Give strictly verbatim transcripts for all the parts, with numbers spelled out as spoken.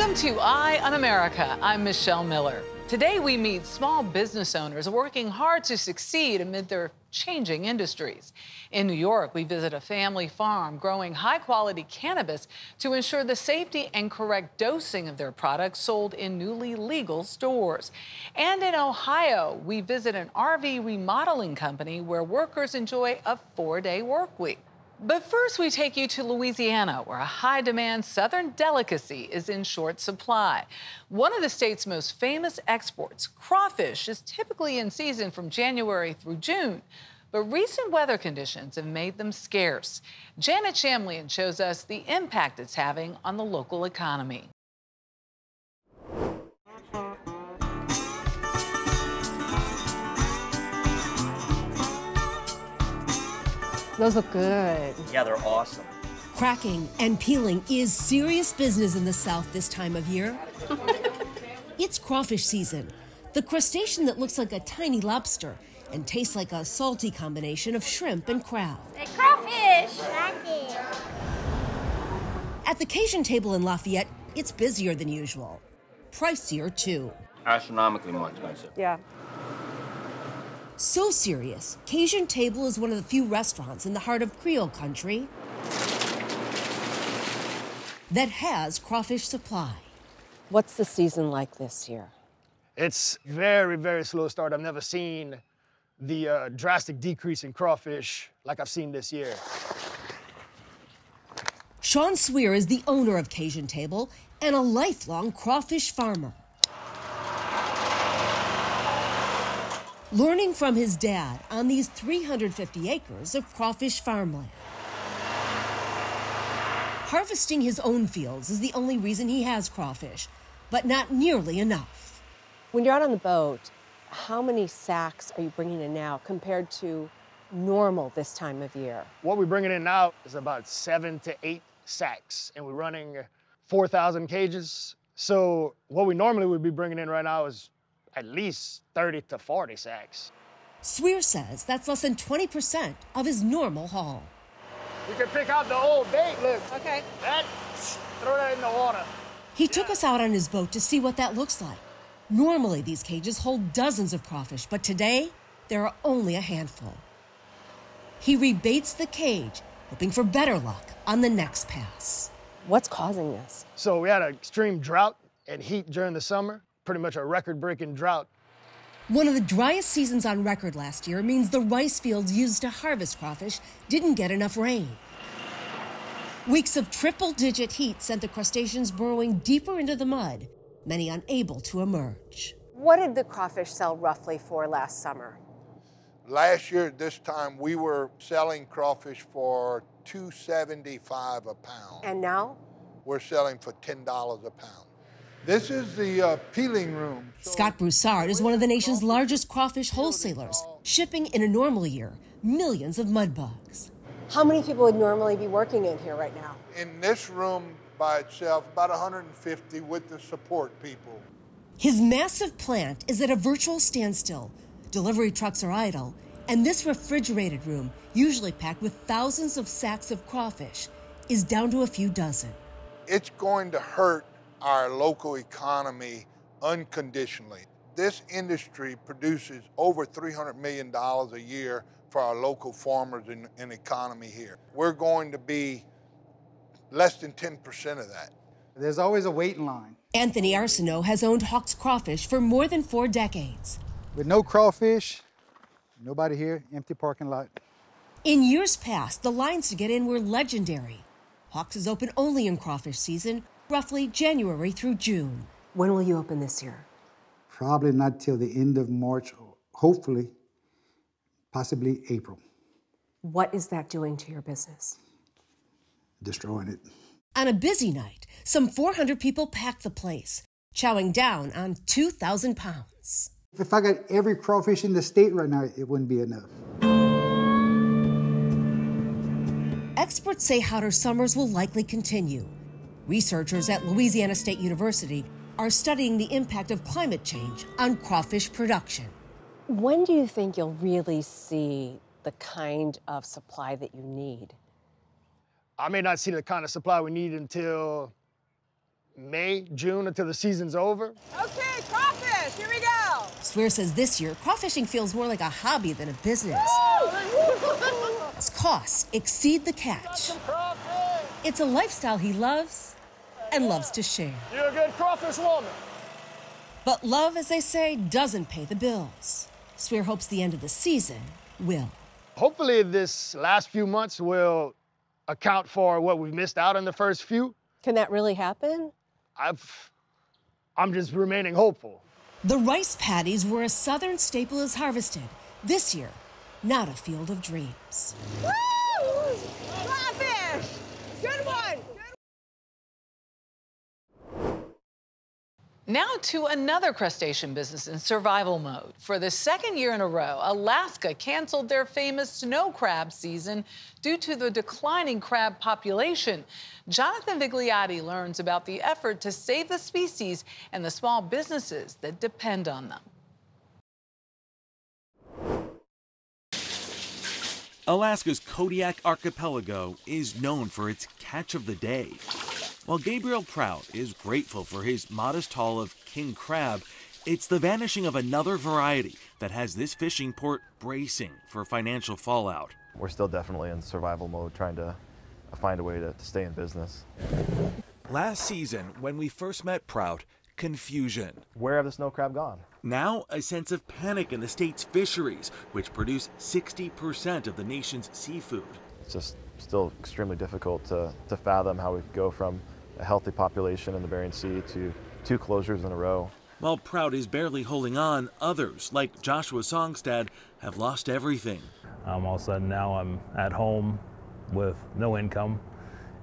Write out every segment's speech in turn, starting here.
Welcome to Eye on America. I'm Michelle Miller. Today we meet small business owners working hard to succeed amid their changing industries. In New York, we visit a family farm growing high-quality cannabis to ensure the safety and correct dosing of their products sold in newly legal stores. And in Ohio, we visit an R V remodeling company where workers enjoy a four-day work week. But first, we take you to Louisiana, where a high-demand southern delicacy is in short supply. One of the state's most famous exports, crawfish, is typically in season from January through June. But recent weather conditions have made them scarce. Janet Chamlian shows us the impact it's having on the local economy. Those look good. Yeah, they're awesome. Cracking and peeling is serious business in the South this time of year. It's crawfish season, the crustacean that looks like a tiny lobster and tastes like a salty combination of shrimp and crab. Hey, crawfish! Crawfish. At the Cajun Table in Lafayette, it's busier than usual. Pricier, too. Astronomically more expensive. Yeah. So serious, Cajun Table is one of the few restaurants in the heart of Creole country that has crawfish supply. What's the season like this year? It's very, very slow start. I've never seen the uh, drastic decrease in crawfish like I've seen this year. Sean Sweer is the owner of Cajun Table and a lifelong crawfish farmer. Learning from his dad on these three hundred fifty acres of crawfish farmland. Harvesting his own fields is the only reason he has crawfish, but not nearly enough. When you're out on the boat, how many sacks are you bringing in now compared to normal this time of year? What we're bringing in now is about seven to eight sacks, and we're running four thousand cages. So what we normally would be bringing in right now is at least thirty to forty sacks. Sweer says that's less than twenty percent of his normal haul. You can pick out the old bait, look. Okay. That, throw that in the water. He yeah. took us out on his boat to see what that looks like. Normally, these cages hold dozens of crawfish, but today, there are only a handful. He rebaits the cage, hoping for better luck on the next pass. What's causing this? So we had an extreme drought and heat during the summer. Pretty much a record-breaking drought. One of the driest seasons on record last year means the rice fields used to harvest crawfish didn't get enough rain. Weeks of triple-digit heat sent the crustaceans burrowing deeper into the mud, many unable to emerge. What did the crawfish sell roughly for last summer? Last year at this time, we were selling crawfish for two seventy-five a pound. And now? We're selling for ten dollars a pound. This is the uh, peeling room. Scott Broussard is one of the nation's largest crawfish wholesalers, shipping in a normal year millions of mud bugs. How many people would normally be working in here right now? In this room by itself, about one hundred fifty with the support people. His massive plant is at a virtual standstill. Delivery trucks are idle, and this refrigerated room, usually packed with thousands of sacks of crawfish, is down to a few dozen. It's going to hurt our local economy unconditionally. This industry produces over three hundred million dollars a year for our local farmers and, and economy here. We're going to be less than ten percent of that. There's always a waiting line. Anthony Arsenault has owned Hawks Crawfish for more than four decades. With no crawfish, nobody here, empty parking lot. In years past, the lines to get in were legendary. Hawks is open only in crawfish season, roughly January through June. When will you open this year? Probably not till the end of March, hopefully, possibly April. What is that doing to your business? Destroying it. On a busy night, some four hundred people pack the place, chowing down on two thousand pounds. If I got every crawfish in the state right now, it wouldn't be enough. Experts say hotter summers will likely continue. Researchers at Louisiana State University are studying the impact of climate change on crawfish production. When do you think you'll really see the kind of supply that you need? I may not see the kind of supply we need until May, June, until the season's over. Okay, crawfish, here we go. Sweer says this year, crawfishing feels more like a hobby than a business. Its costs exceed the catch. It's a lifestyle he loves and loves to share. You're a good crawfish woman. But love, as they say, doesn't pay the bills. Sweer hopes the end of the season will. Hopefully this last few months will account for what we've missed out on the first few. Can that really happen? I've, I'm just remaining hopeful. The rice paddies where a southern staple is harvested. This year, not a field of dreams. Woo! Crawfish! Good one! Now to another crustacean business in survival mode. For the second year in a row, Alaska canceled their famous snow crab season due to the declining crab population. Jonathan Vigliotti learns about the effort to save the species and the small businesses that depend on them. Alaska's Kodiak Archipelago is known for its catch of the day. While Gabriel Prout is grateful for his modest haul of king crab, it's the vanishing of another variety that has this fishing port bracing for financial fallout. We're still definitely in survival mode, trying to find a way to, to stay in business. Last season, when we first met Prout, confusion. Where have the snow crab gone? Now, a sense of panic in the state's fisheries, which produce sixty percent of the nation's seafood. It's just still extremely difficult to, to fathom how we go from a healthy population in the Bering Sea to two closures in a row. While Prout is barely holding on, others, like Joshua Songstad, have lost everything. Um, all of a sudden now I'm at home with no income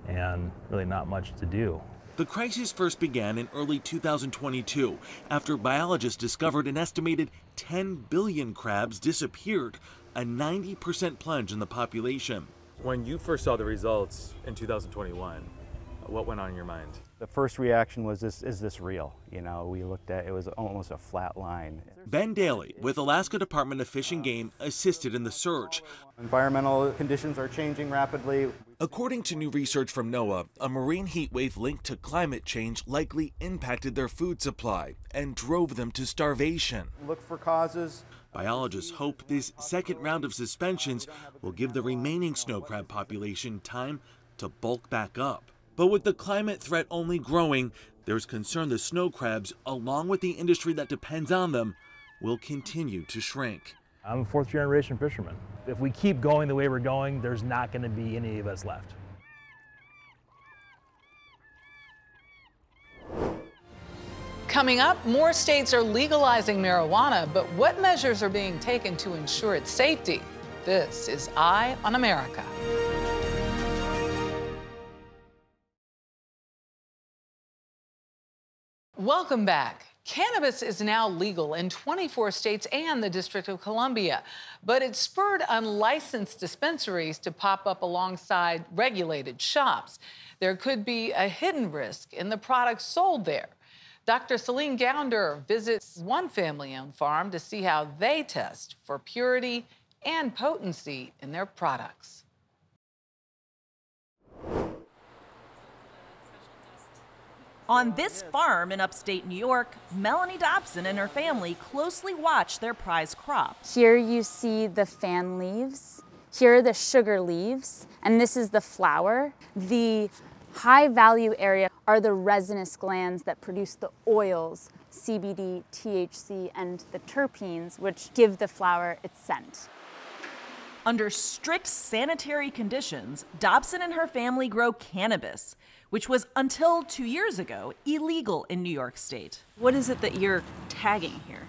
and really not much to do. The crisis first began in early two thousand twenty-two after biologists discovered an estimated ten billion crabs disappeared, a ninety percent plunge in the population. When you first saw the results in two thousand twenty-one, what went on in your mind? The first reaction was, this, is this real? You know, we looked at, it was almost a flat line. Ben Daly, with Alaska Department of Fish and Game, assisted in the search. Environmental conditions are changing rapidly. According to new research from NOAA, a marine heat wave linked to climate change likely impacted their food supply and drove them to starvation. Look for causes. Biologists hope this second round of suspensions will give the remaining snow crab population time to bulk back up. But with the climate threat only growing, there's concern the snow crabs, along with the industry that depends on them, will continue to shrink. I'm a fourth generation fisherman. If we keep going the way we're going, there's not going to be any of us left. Coming up, more states are legalizing marijuana, but what measures are being taken to ensure its safety? This is Eye on America. Welcome back. Cannabis is now legal in twenty-four states and the District of Columbia, but it spurred unlicensed dispensaries to pop up alongside regulated shops. There could be a hidden risk in the products sold there. Doctor Celine Gounder visits one family-owned farm to see how they test for purity and potency in their products. On this farm in upstate New York, Melanie Dobson and her family closely watch their prize crop. Here you see the fan leaves, here are the sugar leaves, and this is the flower. The high value area are the resinous glands that produce the oils, C B D, T H C, and the terpenes, which give the flower its scent. Under strict sanitary conditions, Dobson and her family grow cannabis, which was, until two years ago, illegal in New York State. What is it that you're tagging here?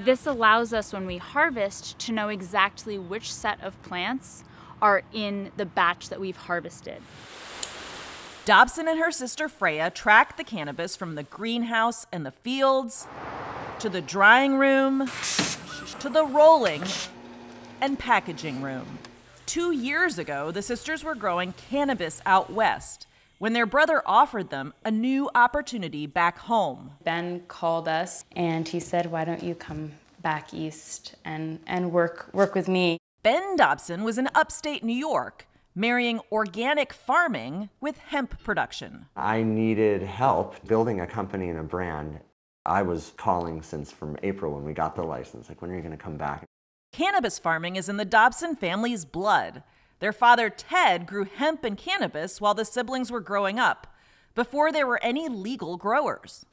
This allows us, when we harvest, to know exactly which set of plants are in the batch that we've harvested. Dobson and her sister Freya track the cannabis from the greenhouse and the fields, to the drying room, to the rolling and packaging room. Two years ago, the sisters were growing cannabis out west when their brother offered them a new opportunity back home. Ben called us and he said, why don't you come back east and, and work, work with me? Ben Dobson was in upstate New York, marrying organic farming with hemp production. I needed help building a company and a brand. I was calling since from April when we got the license, like, when are you going to come back? Cannabis farming is in the Dobson family's blood. Their father, Ted, grew hemp and cannabis while the siblings were growing up, before there were any legal growers.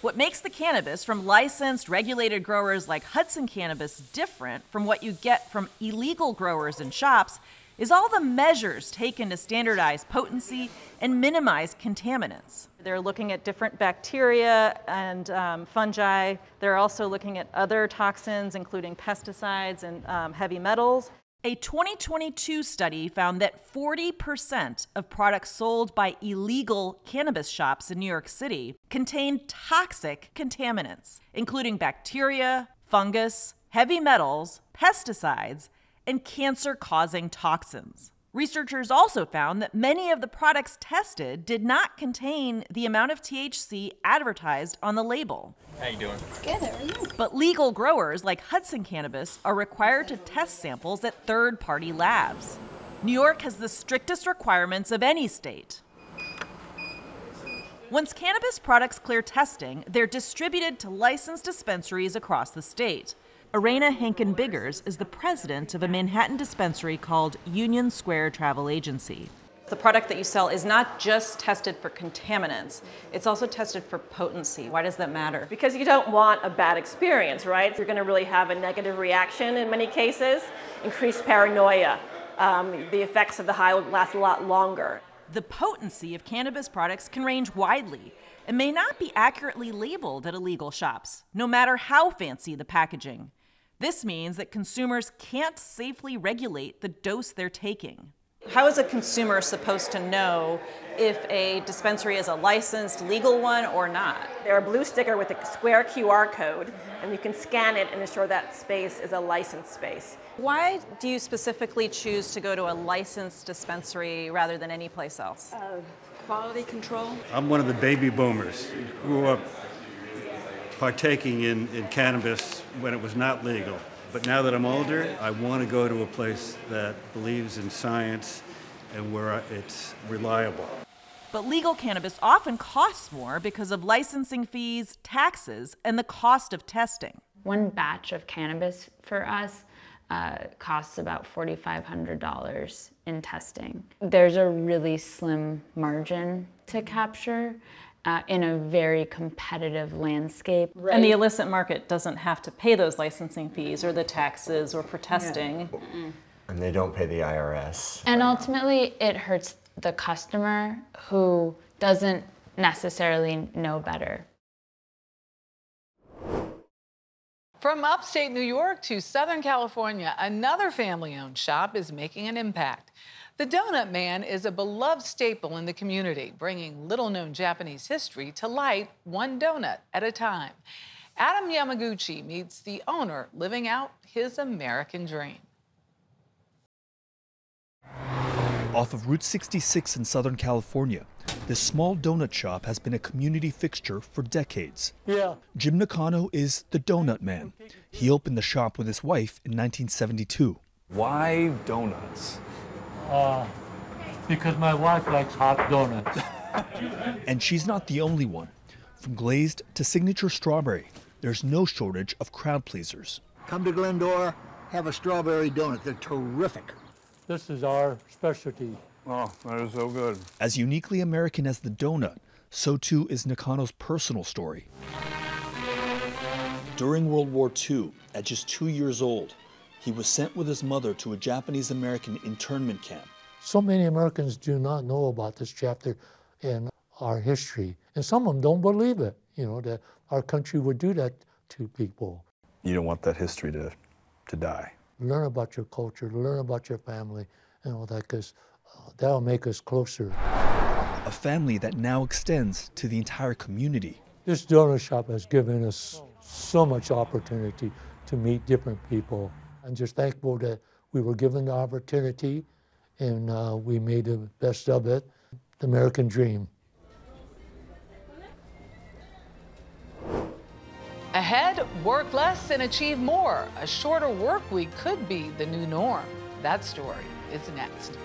What makes the cannabis from licensed, regulated growers like Hudson Cannabis different from what you get from illegal growers and shops is all the measures taken to standardize potency and minimize contaminants. They're looking at different bacteria and um, fungi. They're also looking at other toxins, including pesticides and um, heavy metals. A twenty twenty-two study found that forty percent of products sold by illegal cannabis shops in New York City contained toxic contaminants, including bacteria, fungus, heavy metals, pesticides, and cancer-causing toxins. Researchers also found that many of the products tested did not contain the amount of T H C advertised on the label. How you doing? Good, how are you? But legal growers like Hudson Cannabis are required to test samples at third-party labs. New York has the strictest requirements of any state. Once cannabis products clear testing, they're distributed to licensed dispensaries across the state. Arena Hankin-Biggers is the president of a Manhattan dispensary called Union Square Travel Agency. The product that you sell is not just tested for contaminants, it's also tested for potency. Why does that matter? Because you don't want a bad experience, right? You're going to really have a negative reaction in many cases, increased paranoia. Um, the effects of the high will last a lot longer. The potency of cannabis products can range widely and may not be accurately labeled at illegal shops, no matter how fancy the packaging. This means that consumers can't safely regulate the dose they're taking. How is a consumer supposed to know if a dispensary is a licensed, legal one or not? They're a blue sticker with a square Q R code, and you can scan it and ensure that space is a licensed space. Why do you specifically choose to go to a licensed dispensary rather than any place else? Uh, quality control. I'm one of the baby boomers who grew up partaking in, in cannabis when it was not legal. But now that I'm older, I want to go to a place that believes in science and where it's reliable. But legal cannabis often costs more because of licensing fees, taxes, and the cost of testing. One batch of cannabis for us uh, costs about forty-five hundred dollars in testing. There's a really slim margin to capture. Uh, in a very competitive landscape. Right. And the illicit market doesn't have to pay those licensing fees or the taxes or for testing. Yeah. And they don't pay the I R S. And right ultimately now. It hurts the customer who doesn't necessarily know better. From upstate New York to Southern California, another family-owned shop is making an impact. The Donut Man is a beloved staple in the community, bringing little-known Japanese history to light one donut at a time. Adam Yamaguchi meets the owner living out his American dream. Off of Route sixty-six in Southern California, this small donut shop has been a community fixture for decades. Yeah. Jim Nakano is the Donut Man. He opened the shop with his wife in nineteen seventy-two. Why donuts? Uh, because my wife likes hot donuts. And she's not the only one. From glazed to signature strawberry, there's no shortage of crowd pleasers. Come to Glendora, have a strawberry donut. They're terrific. This is our specialty. Oh, that is so good. As uniquely American as the donut, so too is Nakano's personal story. During World War Two, at just two years old, he was sent with his mother to a Japanese-American internment camp. So many Americans do not know about this chapter in our history. And some of them don't believe it, you know, that our country would do that to people. You don't want that history to, to die. Learn about your culture, learn about your family, and all that, because uh, that'll make us closer. A family that now extends to the entire community. This donut shop has given us so much opportunity to meet different people. I'm just thankful that we were given the opportunity and uh, we made the best of it. The American dream. Ahead, work less and achieve more. A shorter work week could be the new norm. That story is next.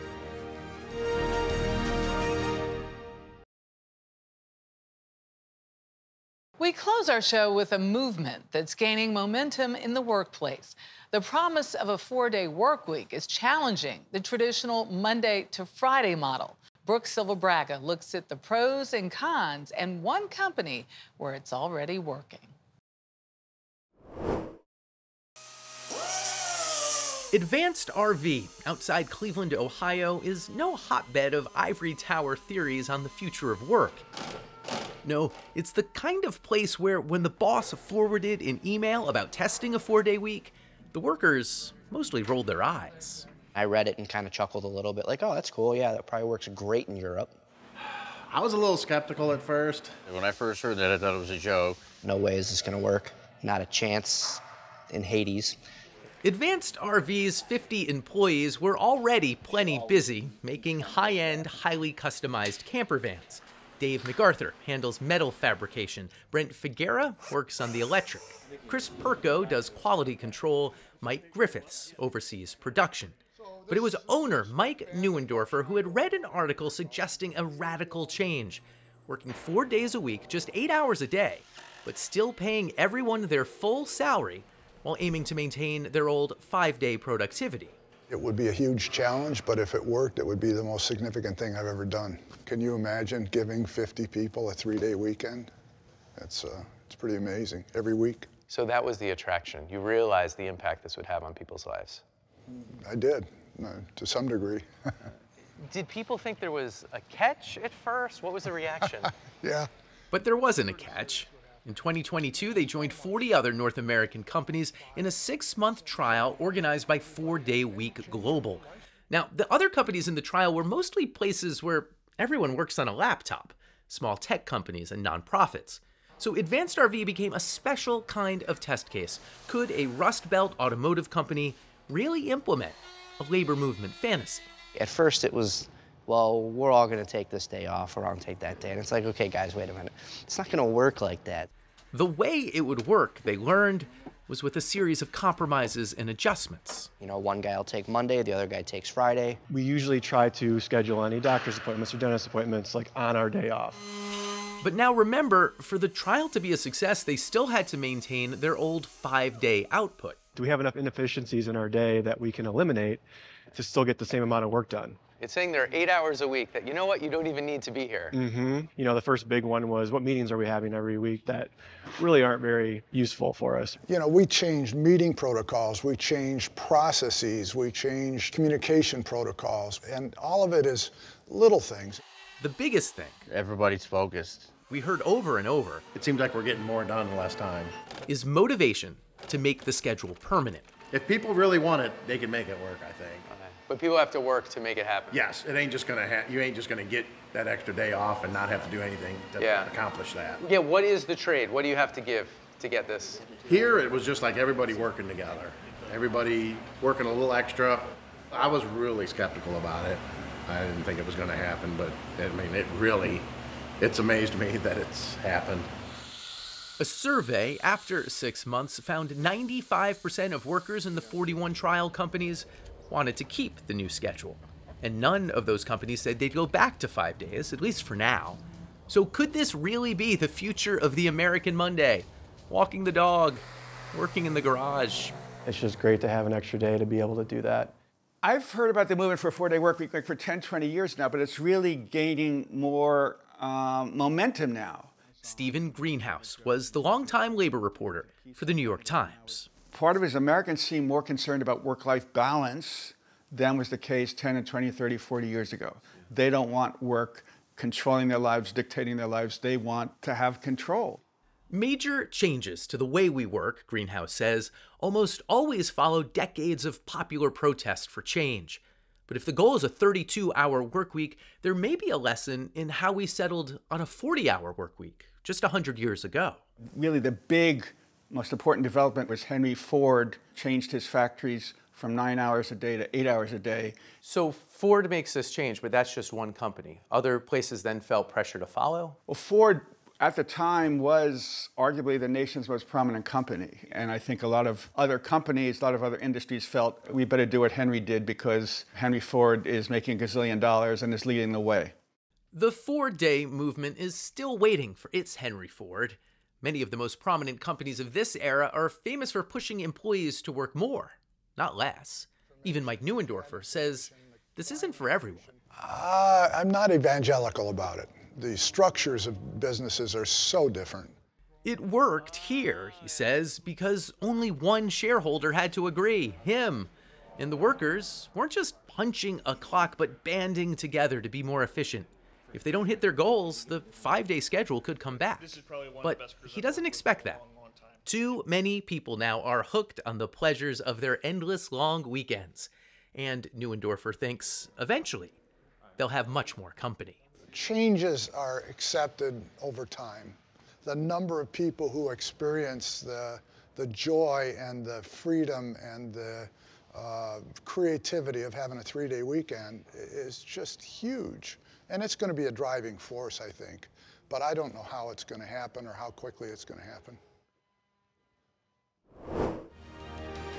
We close our show with a movement that's gaining momentum in the workplace. The promise of a four-day work week is challenging the traditional Monday to Friday model. Brooke Silva Braga looks at the pros and cons and one company where it's already working. Advanced R V, outside Cleveland, Ohio, is no hotbed of ivory tower theories on the future of work. No, it's the kind of place where when the boss forwarded an email about testing a four-day week, the workers mostly rolled their eyes. I read it and kind of chuckled a little bit, like, oh, that's cool, yeah, that probably works great in Europe. I was a little skeptical at first. When I first heard that, I thought it was a joke. No way is this gonna work. Not a chance in Hades. Advanced R V's fifty employees were already plenty busy making high-end, highly customized camper vans. Dave MacArthur handles metal fabrication. Brent Figuera works on the electric. Chris Perko does quality control. Mike Griffiths oversees production. But it was owner Mike Neuendorfer who had read an article suggesting a radical change, working four days a week, just eight hours a day, but still paying everyone their full salary while aiming to maintain their old five-day productivity. It would be a huge challenge, but if it worked, it would be the most significant thing I've ever done. Can you imagine giving fifty people a three-day weekend? That's uh, it's pretty amazing, every week. So that was the attraction. You realized the impact this would have on people's lives. I did, no, to some degree. Did people think there was a catch at first? What was the reaction? Yeah. But there wasn't a catch. In twenty twenty-two, they joined forty other North American companies in a six-month trial organized by Four-Day Week Global. Now, the other companies in the trial were mostly places where everyone works on a laptop, small tech companies and nonprofits. So Advanced R V became a special kind of test case. Could a Rust Belt automotive company really implement a labor movement fantasy? At first, it was, well, we're all gonna take this day off, or I'll take that day. And it's like, okay, guys, wait a minute. It's not gonna work like that. The way it would work, they learned, was with a series of compromises and adjustments. You know, one guy will take Monday, the other guy takes Friday. We usually try to schedule any doctor's appointments or dentist appointments like on our day off. But now remember, for the trial to be a success, they still had to maintain their old five-day output. Do we have enough inefficiencies in our day that we can eliminate to still get the same amount of work done? It's saying there are eight hours a week that, you know what, you don't even need to be here. Mm-hmm. You know, the first big one was, what meetings are we having every week that really aren't very useful for us? You know, we changed meeting protocols, we changed processes, we changed communication protocols, and all of it is little things. The biggest thing. Everybody's focused. We heard over and over. It seems like we're getting more done less time. Is motivation to make the schedule permanent. If people really want it, they can make it work, I think. But people have to work to make it happen. Yes, it ain't just gonna ha you ain't just gonna get that extra day off and not have to do anything to yeah. accomplish that. Yeah, what is the trade? What do you have to give to get this? Here, it was just like everybody working together. Everybody working a little extra. I was really skeptical about it. I didn't think it was gonna happen, but I mean, it really, it's amazed me that it's happened. A survey after six months found ninety-five percent of workers in the forty-one trial companies wanted to keep the new schedule. And none of those companies said they'd go back to five days, at least for now. So could this really be the future of the American Monday? Walking the dog, working in the garage. It's just great to have an extra day to be able to do that. I've heard about the movement for a four-day work week like for ten, twenty years now, but it's really gaining more um, momentum now. Stephen Greenhouse was the longtime labor reporter for the New York Times. Part of it is Americans seem more concerned about work-life balance than was the case ten and twenty, thirty, forty years ago. They don't want work controlling their lives, dictating their lives. They want to have control. Major changes to the way we work, Greenhouse says, almost always follow decades of popular protest for change. But if the goal is a thirty-two hour work week, there may be a lesson in how we settled on a forty hour work week just one hundred years ago. Really, the big most important development was Henry Ford changed his factories from nine hours a day to eight hours a day. So Ford makes this change, but that's just one company. Other places then felt pressure to follow? Well, Ford at the time was arguably the nation's most prominent company. And I think a lot of other companies, a lot of other industries felt we better do what Henry did because Henry Ford is making a gazillion dollars and is leading the way. The Ford Day movement is still waiting for its Henry Ford. Many of the most prominent companies of this era are famous for pushing employees to work more, not less. Even Mike Neuendorfer says this isn't for everyone. Uh, I'm not evangelical about it. The structures of businesses are so different. It worked here, he says, because only one shareholder had to agree, him. And the workers weren't just punching a clock, but banding together to be more efficient. If they don't hit their goals, the five-day schedule could come back. But he doesn't expect that. Too many people now are hooked on the pleasures of their endless long weekends. And Neuendorfer thinks eventually they'll have much more company. Changes are accepted over time. The number of people who experience the, the joy and the freedom and the uh, creativity of having a three-day weekend is just huge. And it's going to be a driving force, I think. But I don't know how it's going to happen or how quickly it's going to happen.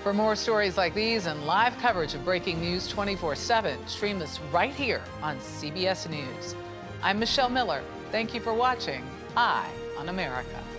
For more stories like these and live coverage of breaking news twenty-four seven, stream us right here on C B S News. I'm Michelle Miller. Thank you for watching Eye on America.